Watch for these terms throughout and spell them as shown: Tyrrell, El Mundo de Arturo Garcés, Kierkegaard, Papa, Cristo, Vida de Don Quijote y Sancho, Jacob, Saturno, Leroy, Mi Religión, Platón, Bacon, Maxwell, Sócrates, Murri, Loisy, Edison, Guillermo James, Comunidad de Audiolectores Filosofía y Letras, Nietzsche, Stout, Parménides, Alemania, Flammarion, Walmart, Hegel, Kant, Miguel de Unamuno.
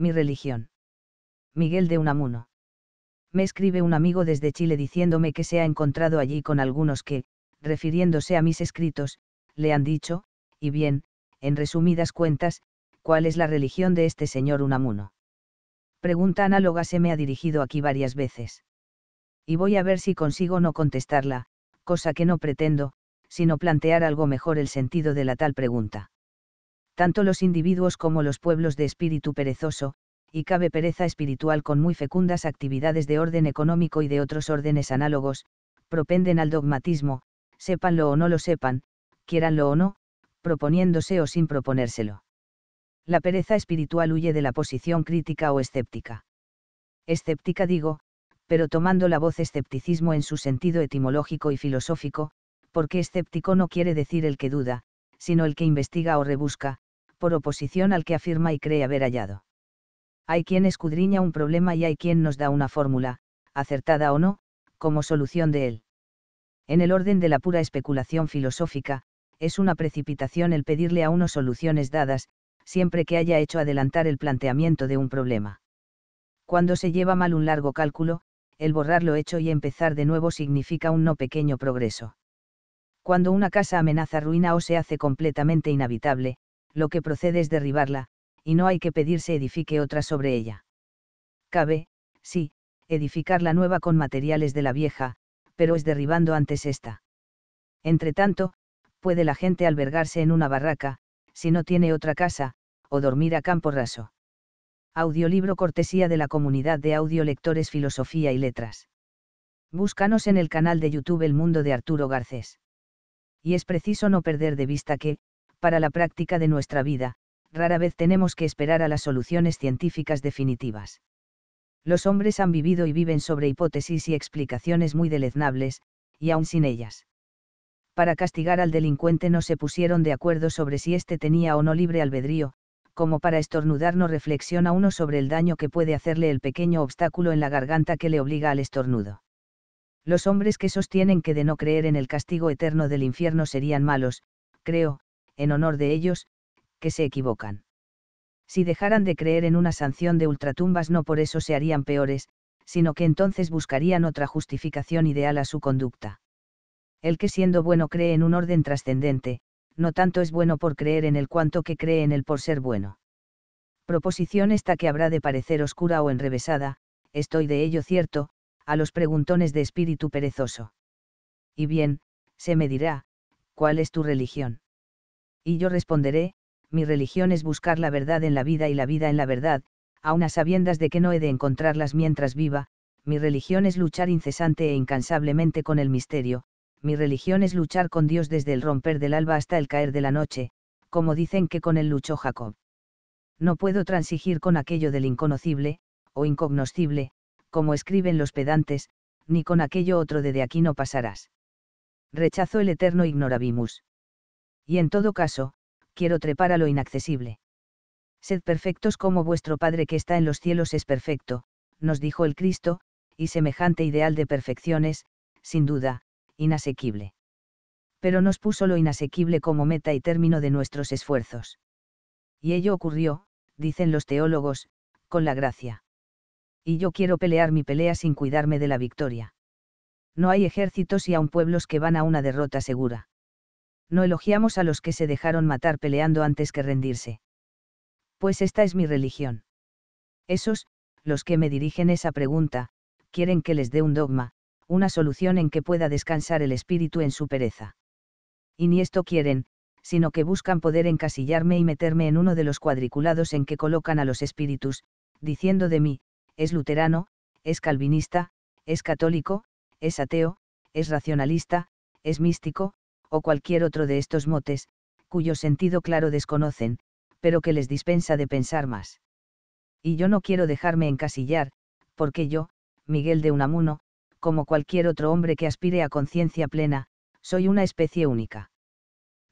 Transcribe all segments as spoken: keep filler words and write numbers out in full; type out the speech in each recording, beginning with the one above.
Mi religión. Miguel de Unamuno. Me escribe un amigo desde Chile diciéndome que se ha encontrado allí con algunos que, refiriéndose a mis escritos, le han dicho, y bien, en resumidas cuentas, ¿cuál es la religión de este señor Unamuno? Pregunta análoga se me ha dirigido aquí varias veces. Y voy a ver si consigo no contestarla, cosa que no pretendo, sino plantear algo mejor el sentido de la tal pregunta. Tanto los individuos como los pueblos de espíritu perezoso, y cabe pereza espiritual con muy fecundas actividades de orden económico y de otros órdenes análogos, propenden al dogmatismo, sépanlo o no lo sepan, quiéranlo o no, proponiéndose o sin proponérselo. La pereza espiritual huye de la posición crítica o escéptica. Escéptica digo, pero tomando la voz escepticismo en su sentido etimológico y filosófico, porque escéptico no quiere decir el que duda, sino el que investiga o rebusca, por oposición al que afirma y cree haber hallado. Hay quien escudriña un problema y hay quien nos da una fórmula, acertada o no, como solución de él. En el orden de la pura especulación filosófica, es una precipitación el pedirle a uno soluciones dadas, siempre que haya hecho adelantar el planteamiento de un problema. Cuando se lleva mal un largo cálculo, el borrar lo hecho y empezar de nuevo significa un no pequeño progreso. Cuando una casa amenaza ruina o se hace completamente inhabitable, lo que procede es derribarla, y no hay que pedir se edifique otra sobre ella. Cabe, sí, edificar la nueva con materiales de la vieja, pero es derribando antes esta. Entretanto, puede la gente albergarse en una barraca, si no tiene otra casa, o dormir a campo raso. Audiolibro cortesía de la Comunidad de Audiolectores Filosofía y Letras. Búscanos en el canal de YouTube El Mundo de Arturo Garcés. Y es preciso no perder de vista que, para la práctica de nuestra vida, rara vez tenemos que esperar a las soluciones científicas definitivas. Los hombres han vivido y viven sobre hipótesis y explicaciones muy deleznables, y aún sin ellas. Para castigar al delincuente no se pusieron de acuerdo sobre si éste tenía o no libre albedrío, como para estornudar no reflexiona uno sobre el daño que puede hacerle el pequeño obstáculo en la garganta que le obliga al estornudo. Los hombres que sostienen que de no creer en el castigo eterno del infierno serían malos, creo, en honor de ellos, que se equivocan. Si dejaran de creer en una sanción de ultratumbas no por eso se harían peores, sino que entonces buscarían otra justificación ideal a su conducta. El que siendo bueno cree en un orden trascendente, no tanto es bueno por creer en él cuanto que cree en él por ser bueno. Proposición esta que habrá de parecer oscura o enrevesada, estoy de ello cierto, a los preguntones de espíritu perezoso. Y bien, se me dirá, ¿cuál es tu religión? Y yo responderé, mi religión es buscar la verdad en la vida y la vida en la verdad, aun a sabiendas de que no he de encontrarlas mientras viva, mi religión es luchar incesante e incansablemente con el misterio, mi religión es luchar con Dios desde el romper del alba hasta el caer de la noche, como dicen que con él luchó Jacob. No puedo transigir con aquello del inconocible, o incognoscible, como escriben los pedantes, ni con aquello otro de de aquí no pasarás. Rechazo el eterno ignorabimus. Y en todo caso, quiero trepar a lo inaccesible. Sed perfectos como vuestro Padre que está en los cielos es perfecto, nos dijo el Cristo, y semejante ideal de perfecciones, sin duda, inasequible. Pero nos puso lo inasequible como meta y término de nuestros esfuerzos. Y ello ocurrió, dicen los teólogos, con la gracia. Y yo quiero pelear mi pelea sin cuidarme de la victoria. No hay ejércitos y aun pueblos que van a una derrota segura. No elogiamos a los que se dejaron matar peleando antes que rendirse. Pues esta es mi religión. Esos, los que me dirigen esa pregunta, quieren que les dé un dogma, una solución en que pueda descansar el espíritu en su pereza. Y ni esto quieren, sino que buscan poder encasillarme y meterme en uno de los cuadriculados en que colocan a los espíritus, diciendo de mí, es luterano, es calvinista, es católico, es ateo, es racionalista, es místico, o cualquier otro de estos motes, cuyo sentido claro desconocen, pero que les dispensa de pensar más. Y yo no quiero dejarme encasillar, porque yo, Miguel de Unamuno, como cualquier otro hombre que aspire a conciencia plena, soy una especie única.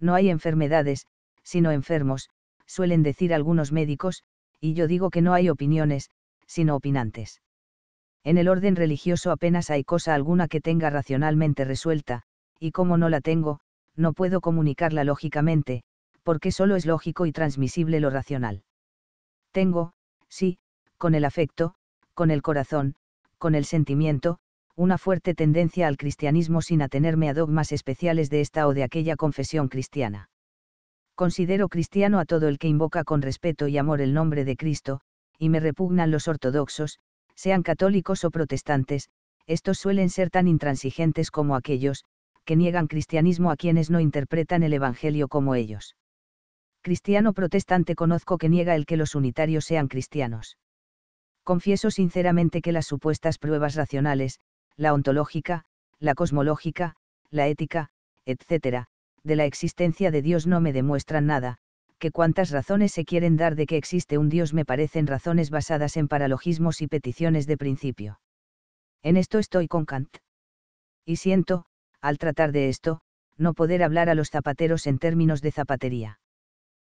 No hay enfermedades, sino enfermos, suelen decir algunos médicos, y yo digo que no hay opiniones, sino opinantes. En el orden religioso apenas hay cosa alguna que tenga racionalmente resuelta, y como no la tengo, no puedo comunicarla lógicamente, porque solo es lógico y transmisible lo racional. Tengo, sí, con el afecto, con el corazón, con el sentimiento, una fuerte tendencia al cristianismo sin atenerme a dogmas especiales de esta o de aquella confesión cristiana. Considero cristiano a todo el que invoca con respeto y amor el nombre de Cristo, y me repugnan los ortodoxos, sean católicos o protestantes, estos suelen ser tan intransigentes como aquellos, que niegan cristianismo a quienes no interpretan el Evangelio como ellos. Cristiano protestante conozco que niega el que los unitarios sean cristianos. Confieso sinceramente que las supuestas pruebas racionales, la ontológica, la cosmológica, la ética, etcétera, de la existencia de Dios no me demuestran nada, que cuantas razones se quieren dar de que existe un Dios me parecen razones basadas en paralogismos y peticiones de principio. En esto estoy con Kant. Y siento, al tratar de esto, no poder hablar a los zapateros en términos de zapatería.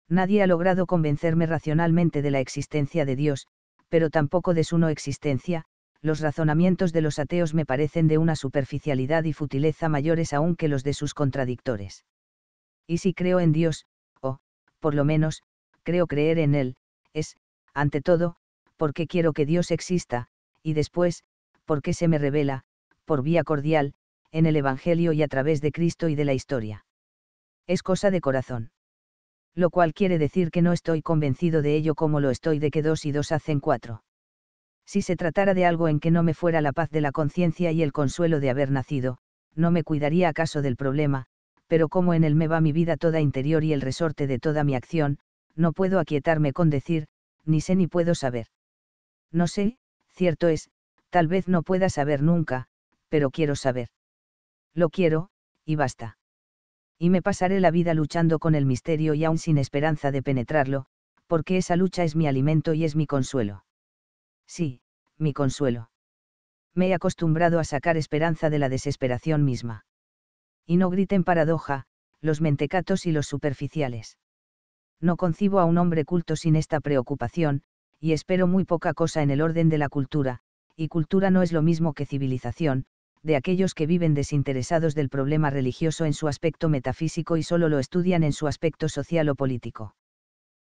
Nadie ha logrado convencerme racionalmente de la existencia de Dios, pero tampoco de su no existencia, los razonamientos de los ateos me parecen de una superficialidad y futileza mayores aún que los de sus contradictores. Y si creo en Dios, o, por lo menos, creo creer en Él, es, ante todo, porque quiero que Dios exista, y después, porque se me revela, por vía cordial, en el Evangelio y a través de Cristo y de la historia. Es cosa de corazón. Lo cual quiere decir que no estoy convencido de ello como lo estoy de que dos y dos hacen cuatro. Si se tratara de algo en que no me fuera la paz de la conciencia y el consuelo de haber nacido, no me cuidaría acaso del problema, pero como en él me va mi vida toda interior y el resorte de toda mi acción, no puedo aquietarme con decir, ni sé ni puedo saber. No sé, cierto es, tal vez no pueda saber nunca, pero quiero saber. Lo quiero, y basta. Y me pasaré la vida luchando con el misterio y aún sin esperanza de penetrarlo, porque esa lucha es mi alimento y es mi consuelo. Sí, mi consuelo. Me he acostumbrado a sacar esperanza de la desesperación misma. Y no griten paradoja, los mentecatos y los superficiales. No concibo a un hombre culto sin esta preocupación, y espero muy poca cosa en el orden de la cultura, y cultura no es lo mismo que civilización, de aquellos que viven desinteresados del problema religioso en su aspecto metafísico y solo lo estudian en su aspecto social o político.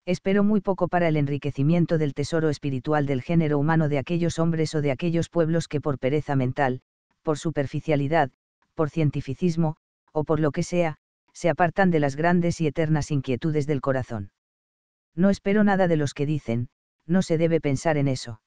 Espero muy poco para el enriquecimiento del tesoro espiritual del género humano de aquellos hombres o de aquellos pueblos que por pereza mental, por superficialidad, por cientificismo, o por lo que sea, se apartan de las grandes y eternas inquietudes del corazón. No espero nada de los que dicen, no se debe pensar en eso.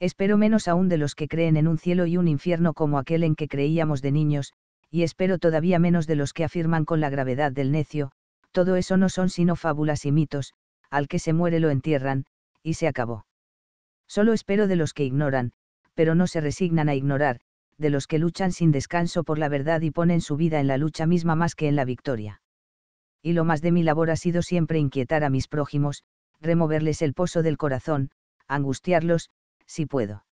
Espero menos aún de los que creen en un cielo y un infierno como aquel en que creíamos de niños, y espero todavía menos de los que afirman con la gravedad del necio, todo eso no son sino fábulas y mitos, al que se muere lo entierran, y se acabó. Solo espero de los que ignoran, pero no se resignan a ignorar, de los que luchan sin descanso por la verdad y ponen su vida en la lucha misma más que en la victoria. Y lo más de mi labor ha sido siempre inquietar a mis prójimos, removerles el pozo del corazón, angustiarlos, si puedo.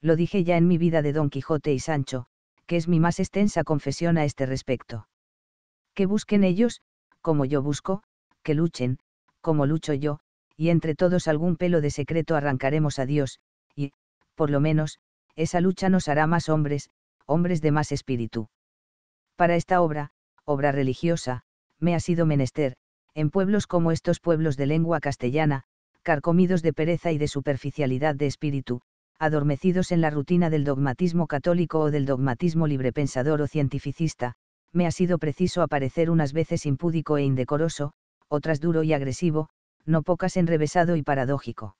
Lo dije ya en mi Vida de Don Quijote y Sancho, que es mi más extensa confesión a este respecto. Que busquen ellos, como yo busco, que luchen, como lucho yo, y entre todos algún pelo de secreto arrancaremos a Dios, y, por lo menos, esa lucha nos hará más hombres, hombres de más espíritu. Para esta obra, obra religiosa, me ha sido menester, en pueblos como estos pueblos de lengua castellana, carcomidos de pereza y de superficialidad de espíritu, adormecidos en la rutina del dogmatismo católico o del dogmatismo librepensador o cientificista, me ha sido preciso aparecer unas veces impúdico e indecoroso, otras duro y agresivo, no pocas enrevesado y paradójico.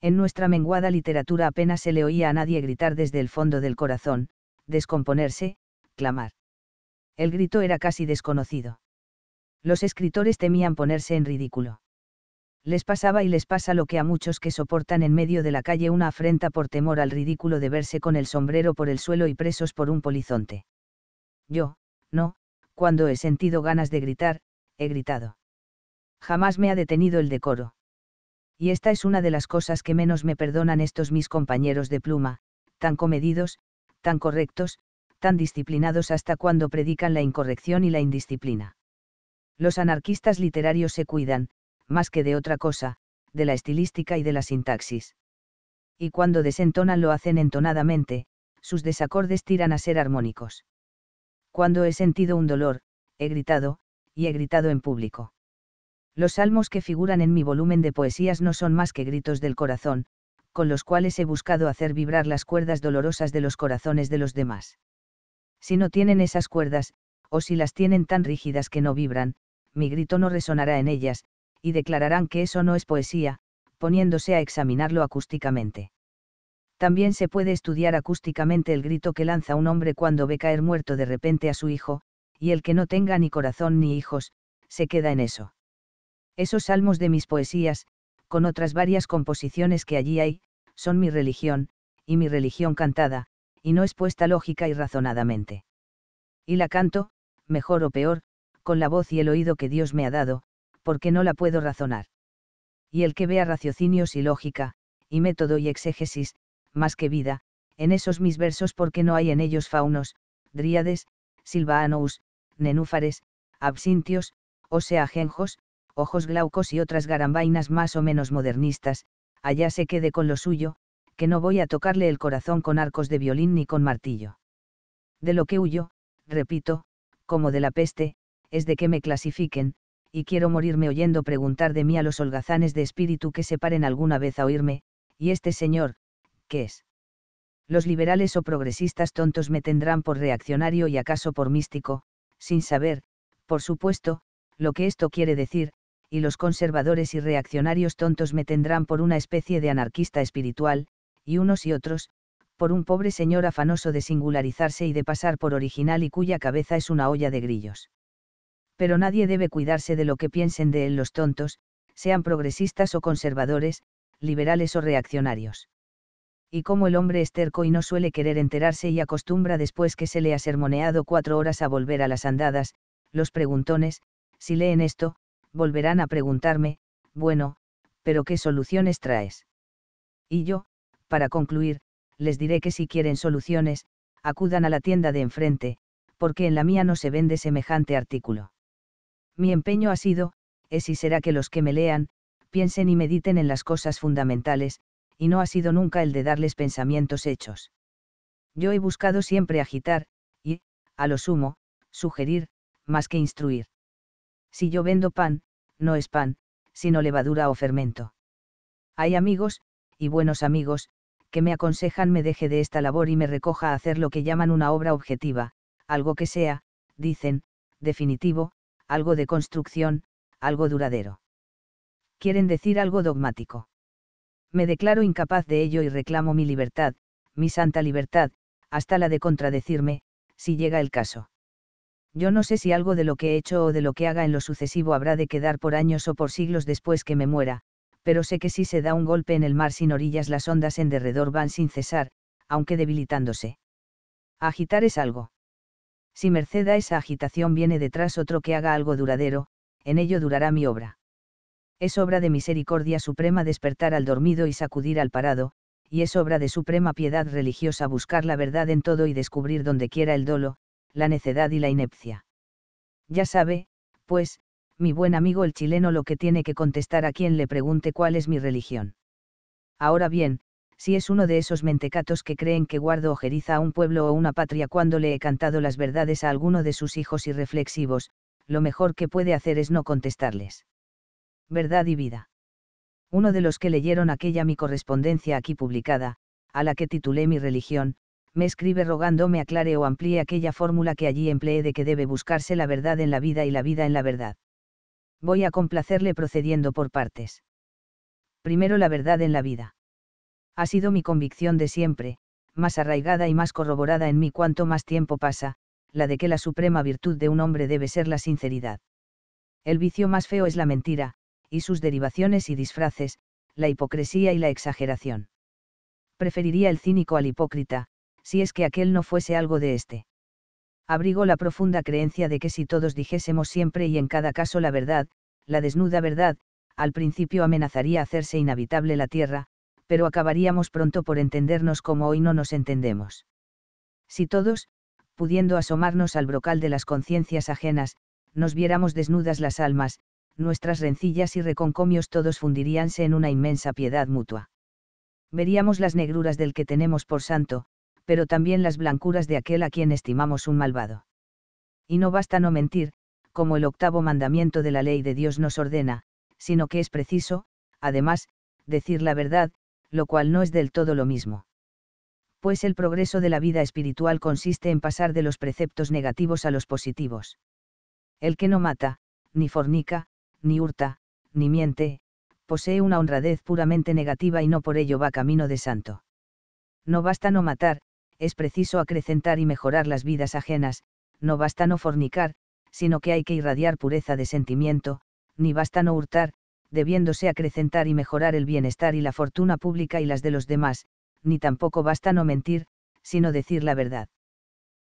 En nuestra menguada literatura apenas se le oía a nadie gritar desde el fondo del corazón, descomponerse, clamar. El grito era casi desconocido. Los escritores temían ponerse en ridículo. Les pasaba y les pasa lo que a muchos que soportan en medio de la calle una afrenta por temor al ridículo de verse con el sombrero por el suelo y presos por un polizonte. Yo, no, cuando he sentido ganas de gritar, he gritado. Jamás me ha detenido el decoro. Y esta es una de las cosas que menos me perdonan estos mis compañeros de pluma, tan comedidos, tan correctos, tan disciplinados hasta cuando predican la incorrección y la indisciplina. Los anarquistas literarios se cuidan, más que de otra cosa, de la estilística y de la sintaxis. Y cuando desentonan lo hacen entonadamente, sus desacordes tiran a ser armónicos. Cuando he sentido un dolor, he gritado, y he gritado en público. Los salmos que figuran en mi volumen de poesías no son más que gritos del corazón, con los cuales he buscado hacer vibrar las cuerdas dolorosas de los corazones de los demás. Si no tienen esas cuerdas, o si las tienen tan rígidas que no vibran, mi grito no resonará en ellas, y declararán que eso no es poesía, poniéndose a examinarlo acústicamente. También se puede estudiar acústicamente el grito que lanza un hombre cuando ve caer muerto de repente a su hijo, y el que no tenga ni corazón ni hijos, se queda en eso. Esos salmos de mis poesías, con otras varias composiciones que allí hay, son mi religión, y mi religión cantada, y no expuesta lógica y razonadamente. Y la canto, mejor o peor, con la voz y el oído que Dios me ha dado, porque no la puedo razonar. Y el que vea raciocinios y lógica, y método y exégesis, más que vida, en esos mis versos porque no hay en ellos faunos, dríades, silvaanous, nenúfares, absintios, o sea ajenjos, ojos glaucos y otras garambainas más o menos modernistas, allá se quede con lo suyo, que no voy a tocarle el corazón con arcos de violín ni con martillo. De lo que huyo, repito, como de la peste, es de que me clasifiquen, y quiero morirme oyendo preguntar de mí a los holgazanes de espíritu que se paren alguna vez a oírme, ¿y este señor, qué es? Los liberales o progresistas tontos me tendrán por reaccionario y acaso por místico, sin saber, por supuesto, lo que esto quiere decir, y los conservadores y reaccionarios tontos me tendrán por una especie de anarquista espiritual, y unos y otros, por un pobre señor afanoso de singularizarse y de pasar por original y cuya cabeza es una olla de grillos. Pero nadie debe cuidarse de lo que piensen de él los tontos, sean progresistas o conservadores, liberales o reaccionarios. Y como el hombre es terco y no suele querer enterarse y acostumbra después que se le ha sermoneado cuatro horas a volver a las andadas, los preguntones, si leen esto, volverán a preguntarme, bueno, pero ¿qué soluciones traes? Y yo, para concluir, les diré que si quieren soluciones, acudan a la tienda de enfrente, porque en la mía no se vende semejante artículo. Mi empeño ha sido, es y será que los que me lean, piensen y mediten en las cosas fundamentales, y no ha sido nunca el de darles pensamientos hechos. Yo he buscado siempre agitar, y, a lo sumo, sugerir, más que instruir. Si yo vendo pan, no es pan, sino levadura o fermento. Hay amigos, y buenos amigos, que me aconsejan me deje de esta labor y me recoja a hacer lo que llaman una obra objetiva, algo que sea, dicen, definitivo, algo de construcción, algo duradero. Quieren decir algo dogmático. Me declaro incapaz de ello y reclamo mi libertad, mi santa libertad, hasta la de contradecirme, si llega el caso. Yo no sé si algo de lo que he hecho o de lo que haga en lo sucesivo habrá de quedar por años o por siglos después que me muera, pero sé que si se da un golpe en el mar sin orillas las ondas en derredor van sin cesar, aunque debilitándose. Agitar es algo. Si merced a esa agitación viene detrás otro que haga algo duradero, en ello durará mi obra. Es obra de misericordia suprema despertar al dormido y sacudir al parado, y es obra de suprema piedad religiosa buscar la verdad en todo y descubrir dondequiera el dolo, la necedad y la inepcia. Ya sabe, pues, mi buen amigo el chileno lo que tiene que contestar a quien le pregunte cuál es mi religión. Ahora bien, si es uno de esos mentecatos que creen que guardo ojeriza a un pueblo o una patria cuando le he cantado las verdades a alguno de sus hijos irreflexivos, lo mejor que puede hacer es no contestarles. Verdad y vida. Uno de los que leyeron aquella mi correspondencia aquí publicada, a la que titulé Mi Religión, me escribe rogándome aclare o amplíe aquella fórmula que allí empleé de que debe buscarse la verdad en la vida y la vida en la verdad. Voy a complacerle procediendo por partes. Primero la verdad en la vida. Ha sido mi convicción de siempre, más arraigada y más corroborada en mí cuanto más tiempo pasa, la de que la suprema virtud de un hombre debe ser la sinceridad. El vicio más feo es la mentira, y sus derivaciones y disfraces, la hipocresía y la exageración. Preferiría el cínico al hipócrita, si es que aquel no fuese algo de éste. Abrigo la profunda creencia de que si todos dijésemos siempre y en cada caso la verdad, la desnuda verdad, al principio amenazaría hacerse inhabitable la tierra, pero acabaríamos pronto por entendernos como hoy no nos entendemos. Si todos, pudiendo asomarnos al brocal de las conciencias ajenas, nos viéramos desnudas las almas, nuestras rencillas y reconcomios todos fundiríanse en una inmensa piedad mutua. Veríamos las negruras del que tenemos por santo, pero también las blancuras de aquel a quien estimamos un malvado. Y no basta no mentir, como el octavo mandamiento de la ley de Dios nos ordena, sino que es preciso, además, decir la verdad, lo cual no es del todo lo mismo. Pues el progreso de la vida espiritual consiste en pasar de los preceptos negativos a los positivos. El que no mata, ni fornica, ni hurta, ni miente, posee una honradez puramente negativa y no por ello va camino de santo. No basta no matar, es preciso acrecentar y mejorar las vidas ajenas, no basta no fornicar, sino que hay que irradiar pureza de sentimiento, ni basta no hurtar, debiéndose acrecentar y mejorar el bienestar y la fortuna pública y las de los demás, ni tampoco basta no mentir, sino decir la verdad.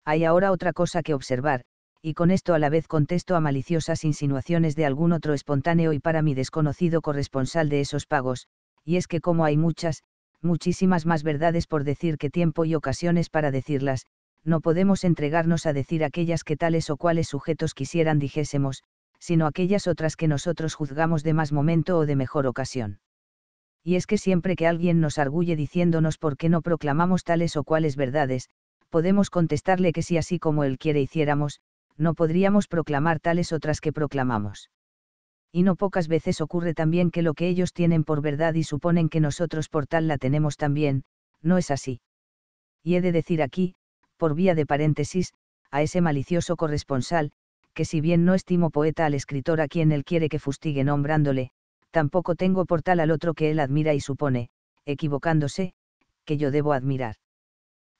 Hay ahora otra cosa que observar, y con esto a la vez contesto a maliciosas insinuaciones de algún otro espontáneo y para mí desconocido corresponsal de esos pagos, y es que como hay muchas, muchísimas más verdades por decir que tiempo y ocasiones para decirlas, no podemos entregarnos a decir aquellas que tales o cuales sujetos quisieran dijésemos, sino aquellas otras que nosotros juzgamos de más momento o de mejor ocasión. Y es que siempre que alguien nos arguye diciéndonos por qué no proclamamos tales o cuales verdades, podemos contestarle que si así como él quiere hiciéramos, no podríamos proclamar tales otras que proclamamos. Y no pocas veces ocurre también que lo que ellos tienen por verdad y suponen que nosotros por tal la tenemos también, no es así. Y he de decir aquí, por vía de paréntesis, a ese malicioso corresponsal, que si bien no estimo poeta al escritor a quien él quiere que fustigue nombrándole, tampoco tengo por tal al otro que él admira y supone, equivocándose, que yo debo admirar.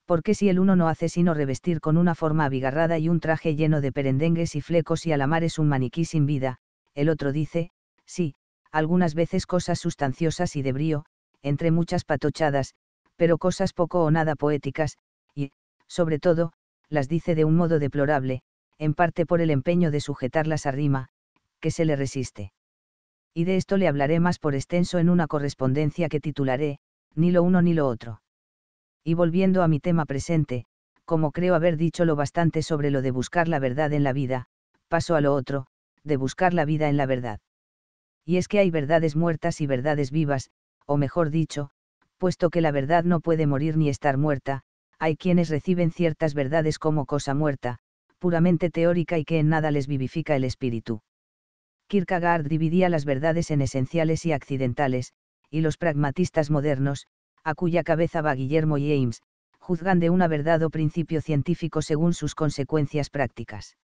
Porque si el uno no hace sino revestir con una forma abigarrada y un traje lleno de perendengues y flecos y a la mar es un maniquí sin vida, el otro dice, sí, algunas veces cosas sustanciosas y de brío, entre muchas patochadas, pero cosas poco o nada poéticas, y, sobre todo, las dice de un modo deplorable, en parte por el empeño de sujetarlas a rima, que se le resiste. Y de esto le hablaré más por extenso en una correspondencia que titularé, ni lo uno ni lo otro. Y volviendo a mi tema presente, como creo haber dicho lo bastante sobre lo de buscar la verdad en la vida, paso a lo otro, de buscar la vida en la verdad. Y es que hay verdades muertas y verdades vivas, o mejor dicho, puesto que la verdad no puede morir ni estar muerta, hay quienes reciben ciertas verdades como cosa muerta, puramente teórica y que en nada les vivifica el espíritu. Kierkegaard dividía las verdades en esenciales y accidentales, y los pragmatistas modernos, a cuya cabeza va Guillermo James, juzgan de una verdad o principio científico según sus consecuencias prácticas.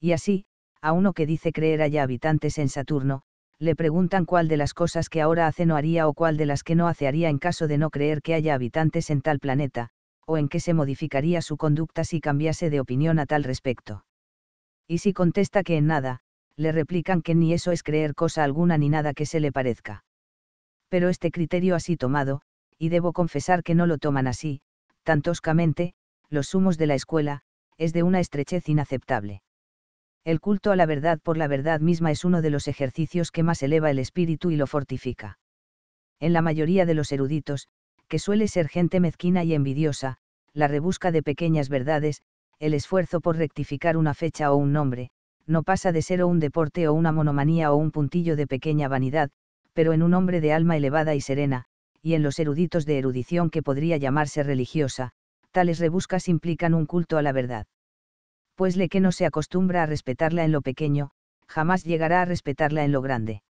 Y así, a uno que dice creer haya habitantes en Saturno, le preguntan cuál de las cosas que ahora hace no haría o cuál de las que no hace haría en caso de no creer que haya habitantes en tal planeta, o en qué se modificaría su conducta si cambiase de opinión a tal respecto. Y si contesta que en nada, le replican que ni eso es creer cosa alguna ni nada que se le parezca. Pero este criterio así tomado, y debo confesar que no lo toman así, tan toscamente, los sumos de la escuela, es de una estrechez inaceptable. El culto a la verdad por la verdad misma es uno de los ejercicios que más eleva el espíritu y lo fortifica. En la mayoría de los eruditos, que suele ser gente mezquina y envidiosa, la rebusca de pequeñas verdades, el esfuerzo por rectificar una fecha o un nombre, no pasa de ser o un deporte o una monomanía o un puntillo de pequeña vanidad, pero en un hombre de alma elevada y serena, y en los eruditos de erudición que podría llamarse religiosa, tales rebuscas implican un culto a la verdad. Pues el que no se acostumbra a respetarla en lo pequeño, jamás llegará a respetarla en lo grande.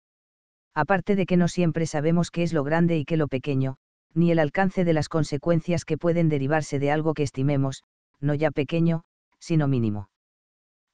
Aparte de que no siempre sabemos qué es lo grande y qué lo pequeño, ni el alcance de las consecuencias que pueden derivarse de algo que estimemos, no ya pequeño, sino mínimo.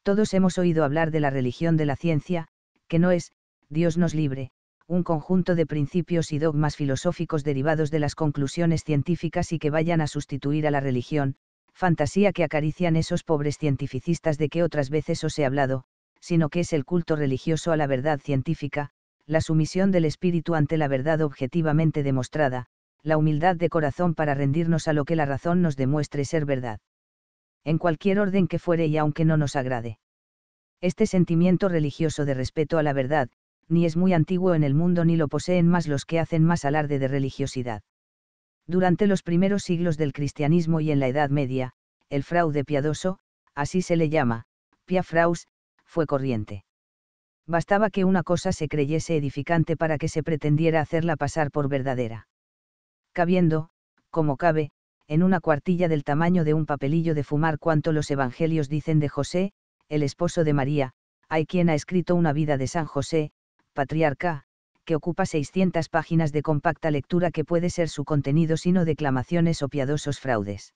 Todos hemos oído hablar de la religión de la ciencia, que no es, Dios nos libre, un conjunto de principios y dogmas filosóficos derivados de las conclusiones científicas y que vayan a sustituir a la religión, fantasía que acarician esos pobres cientificistas de que otras veces os he hablado, sino que es el culto religioso a la verdad científica, la sumisión del espíritu ante la verdad objetivamente demostrada, la humildad de corazón para rendirnos a lo que la razón nos demuestre ser verdad. En cualquier orden que fuere y aunque no nos agrade. Este sentimiento religioso de respeto a la verdad, ni es muy antiguo en el mundo ni lo poseen más los que hacen más alarde de religiosidad. Durante los primeros siglos del cristianismo y en la Edad Media, el fraude piadoso, así se le llama, piafraus, fue corriente. Bastaba que una cosa se creyese edificante para que se pretendiera hacerla pasar por verdadera. Cabiendo, como cabe, en una cuartilla del tamaño de un papelillo de fumar cuanto los evangelios dicen de José, el esposo de María, hay quien ha escrito una vida de San José, patriarca, que ocupa seiscientas páginas de compacta lectura que puede ser su contenido sino declamaciones o piadosos fraudes.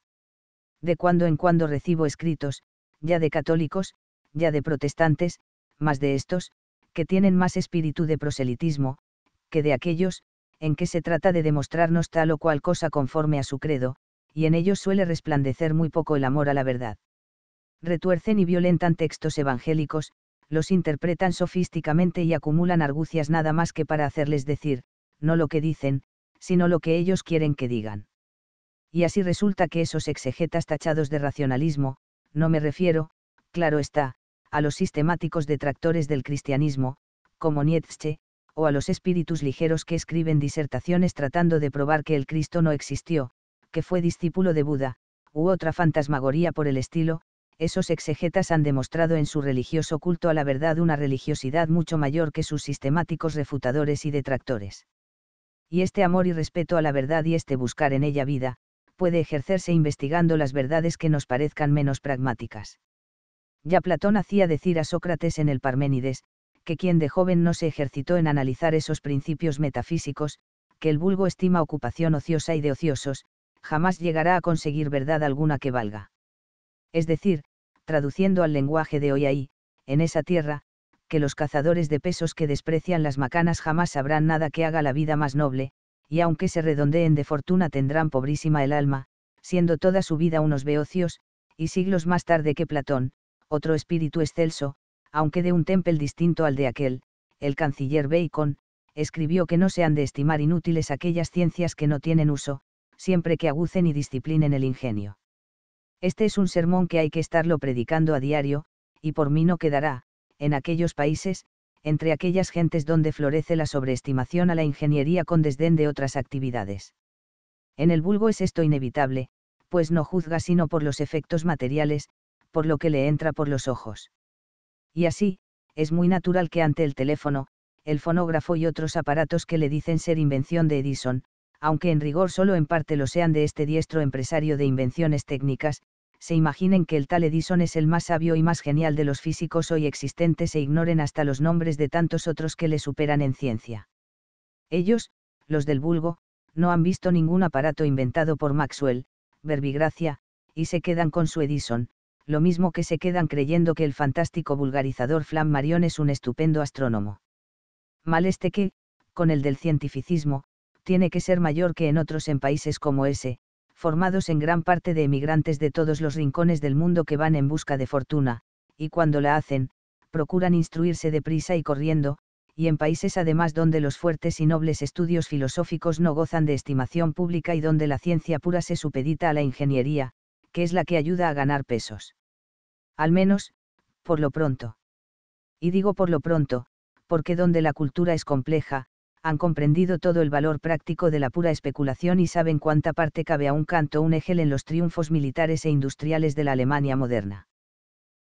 De cuando en cuando recibo escritos, ya de católicos, ya de protestantes, más de estos, que tienen más espíritu de proselitismo, que de aquellos, en que se trata de demostrarnos tal o cual cosa conforme a su credo, y en ellos suele resplandecer muy poco el amor a la verdad. Retuercen y violentan textos evangélicos, los interpretan sofísticamente y acumulan argucias nada más que para hacerles decir, no lo que dicen, sino lo que ellos quieren que digan. Y así resulta que esos exegetas tachados de racionalismo, no me refiero, claro está, a los sistemáticos detractores del cristianismo, como Nietzsche, o a los espíritus ligeros que escriben disertaciones tratando de probar que el Cristo no existió, que fue discípulo de Buda, u otra fantasmagoría por el estilo. Esos exegetas han demostrado en su religioso culto a la verdad una religiosidad mucho mayor que sus sistemáticos refutadores y detractores. Y este amor y respeto a la verdad y este buscar en ella vida, puede ejercerse investigando las verdades que nos parezcan menos pragmáticas. Ya Platón hacía decir a Sócrates en el Parménides, que quien de joven no se ejercitó en analizar esos principios metafísicos, que el vulgo estima ocupación ociosa y de ociosos, jamás llegará a conseguir verdad alguna que valga. Es decir, traduciendo al lenguaje de hoy ahí, en esa tierra, que los cazadores de pesos que desprecian las macanas jamás sabrán nada que haga la vida más noble, y aunque se redondeen de fortuna tendrán pobrísima el alma, siendo toda su vida unos beocios, y siglos más tarde que Platón, otro espíritu excelso, aunque de un temple distinto al de aquel, el canciller Bacon, escribió que no se han de estimar inútiles aquellas ciencias que no tienen uso, siempre que agucen y disciplinen el ingenio. Este es un sermón que hay que estarlo predicando a diario, y por mí no quedará, en aquellos países, entre aquellas gentes donde florece la sobreestimación a la ingeniería con desdén de otras actividades. En el vulgo es esto inevitable, pues no juzga sino por los efectos materiales, por lo que le entra por los ojos. Y así, es muy natural que ante el teléfono, el fonógrafo y otros aparatos que le dicen ser invención de Edison, aunque en rigor solo en parte lo sean de este diestro empresario de invenciones técnicas, se imaginen que el tal Edison es el más sabio y más genial de los físicos hoy existentes e ignoren hasta los nombres de tantos otros que le superan en ciencia. Ellos, los del vulgo, no han visto ningún aparato inventado por Maxwell, verbigracia, y se quedan con su Edison, lo mismo que se quedan creyendo que el fantástico vulgarizador Flammarion es un estupendo astrónomo. Mal este que, con el del cientificismo, tiene que ser mayor que en otros en países como ese, formados en gran parte de emigrantes de todos los rincones del mundo que van en busca de fortuna, y cuando la hacen, procuran instruirse deprisa y corriendo, y en países además donde los fuertes y nobles estudios filosóficos no gozan de estimación pública y donde la ciencia pura se supedita a la ingeniería, que es la que ayuda a ganar pesos. Al menos, por lo pronto. Y digo por lo pronto, porque donde la cultura es compleja, han comprendido todo el valor práctico de la pura especulación y saben cuánta parte cabe a un Kant o un Hegel en los triunfos militares e industriales de la Alemania moderna.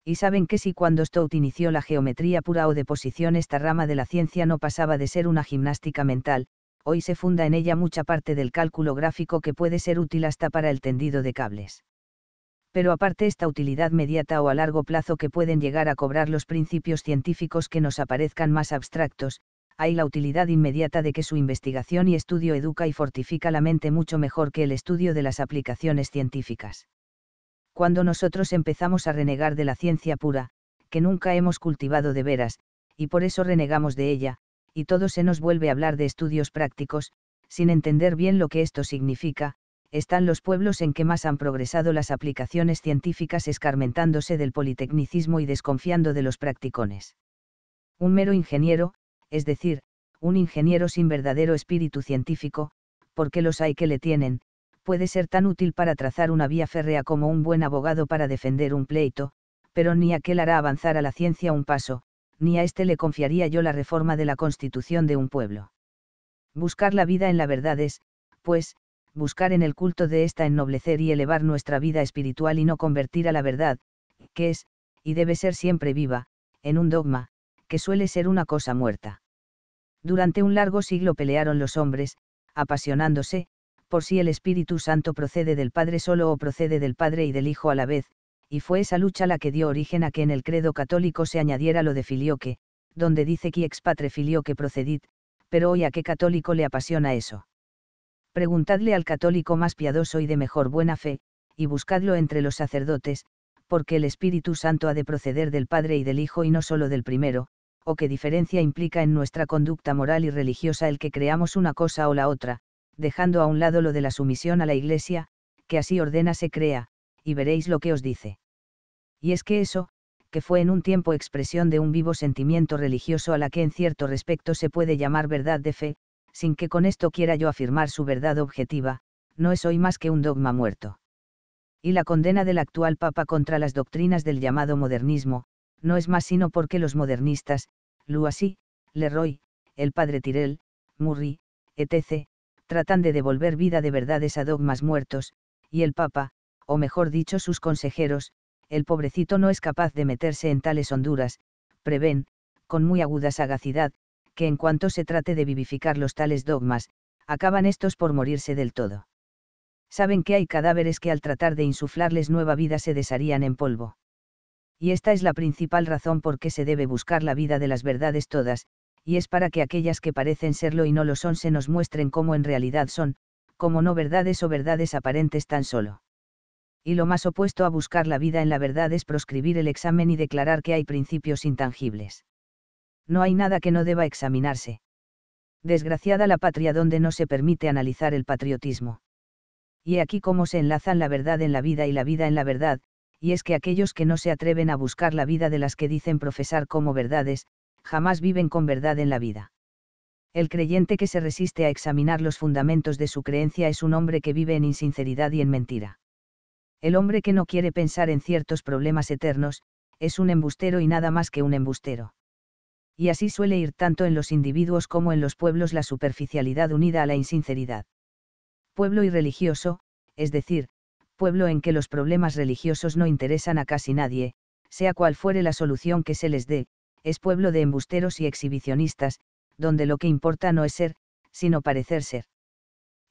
Y saben que si cuando Stout inició la geometría pura o de posición esta rama de la ciencia no pasaba de ser una gimnástica mental, hoy se funda en ella mucha parte del cálculo gráfico que puede ser útil hasta para el tendido de cables. Pero aparte esta utilidad mediata o a largo plazo que pueden llegar a cobrar los principios científicos que nos aparezcan más abstractos, hay la utilidad inmediata de que su investigación y estudio educa y fortifica la mente mucho mejor que el estudio de las aplicaciones científicas. Cuando nosotros empezamos a renegar de la ciencia pura, que nunca hemos cultivado de veras, y por eso renegamos de ella, y todo se nos vuelve a hablar de estudios prácticos, sin entender bien lo que esto significa, están los pueblos en que más han progresado las aplicaciones científicas escarmentándose del politecnicismo y desconfiando de los practicones. Un mero ingeniero, es decir, un ingeniero sin verdadero espíritu científico, porque los hay que le tienen, puede ser tan útil para trazar una vía férrea como un buen abogado para defender un pleito, pero ni aquel hará avanzar a la ciencia un paso, ni a este le confiaría yo la reforma de la constitución de un pueblo. Buscar la vida en la verdad es, pues, buscar en el culto de esta ennoblecer y elevar nuestra vida espiritual y no convertir a la verdad, que es, y debe ser siempre viva, en un dogma, que suele ser una cosa muerta. Durante un largo siglo pelearon los hombres, apasionándose, por si el Espíritu Santo procede del Padre solo o procede del Padre y del Hijo a la vez, y fue esa lucha la que dio origen a que en el credo católico se añadiera lo de filioque, donde dice qui ex patre filioque procedit, pero hoy a qué católico le apasiona eso. Preguntadle al católico más piadoso y de mejor buena fe, y buscadlo entre los sacerdotes, porque el Espíritu Santo ha de proceder del Padre y del Hijo y no solo del primero, o qué diferencia implica en nuestra conducta moral y religiosa el que creamos una cosa o la otra, dejando a un lado lo de la sumisión a la Iglesia, que así ordena se crea, y veréis lo que os dice. Y es que eso, que fue en un tiempo expresión de un vivo sentimiento religioso a la que en cierto respecto se puede llamar verdad de fe, sin que con esto quiera yo afirmar su verdad objetiva, no es hoy más que un dogma muerto. Y la condena del actual Papa contra las doctrinas del llamado modernismo, no es más sino porque los modernistas, Loisy, Leroy, el padre Tyrrell, Murri, etcétera, tratan de devolver vida de verdades a dogmas muertos, y el Papa, o mejor dicho sus consejeros, el pobrecito no es capaz de meterse en tales honduras, prevén, con muy aguda sagacidad, que en cuanto se trate de vivificar los tales dogmas, acaban estos por morirse del todo. Saben que hay cadáveres que al tratar de insuflarles nueva vida se desharían en polvo. Y esta es la principal razón por qué se debe buscar la vida de las verdades todas, y es para que aquellas que parecen serlo y no lo son se nos muestren como en realidad son, como no verdades o verdades aparentes tan solo. Y lo más opuesto a buscar la vida en la verdad es proscribir el examen y declarar que hay principios intangibles. No hay nada que no deba examinarse. Desgraciada la patria donde no se permite analizar el patriotismo. Y aquí cómo se enlazan la verdad en la vida y la vida en la verdad, y es que aquellos que no se atreven a buscar la vida de las que dicen profesar como verdades, jamás viven con verdad en la vida. El creyente que se resiste a examinar los fundamentos de su creencia es un hombre que vive en insinceridad y en mentira. El hombre que no quiere pensar en ciertos problemas eternos, es un embustero y nada más que un embustero. Y así suele ir tanto en los individuos como en los pueblos la superficialidad unida a la insinceridad. Pueblo irreligioso, es decir, pueblo en que los problemas religiosos no interesan a casi nadie, sea cual fuere la solución que se les dé, es pueblo de embusteros y exhibicionistas, donde lo que importa no es ser, sino parecer ser.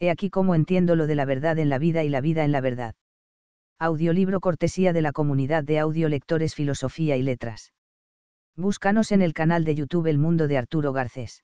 He aquí cómo entiendo lo de la verdad en la vida y la vida en la verdad. Audiolibro cortesía de la Comunidad de Audiolectores Filosofía y Letras. Búscanos en el canal de YouTube El Mundo de Arturo Garcés.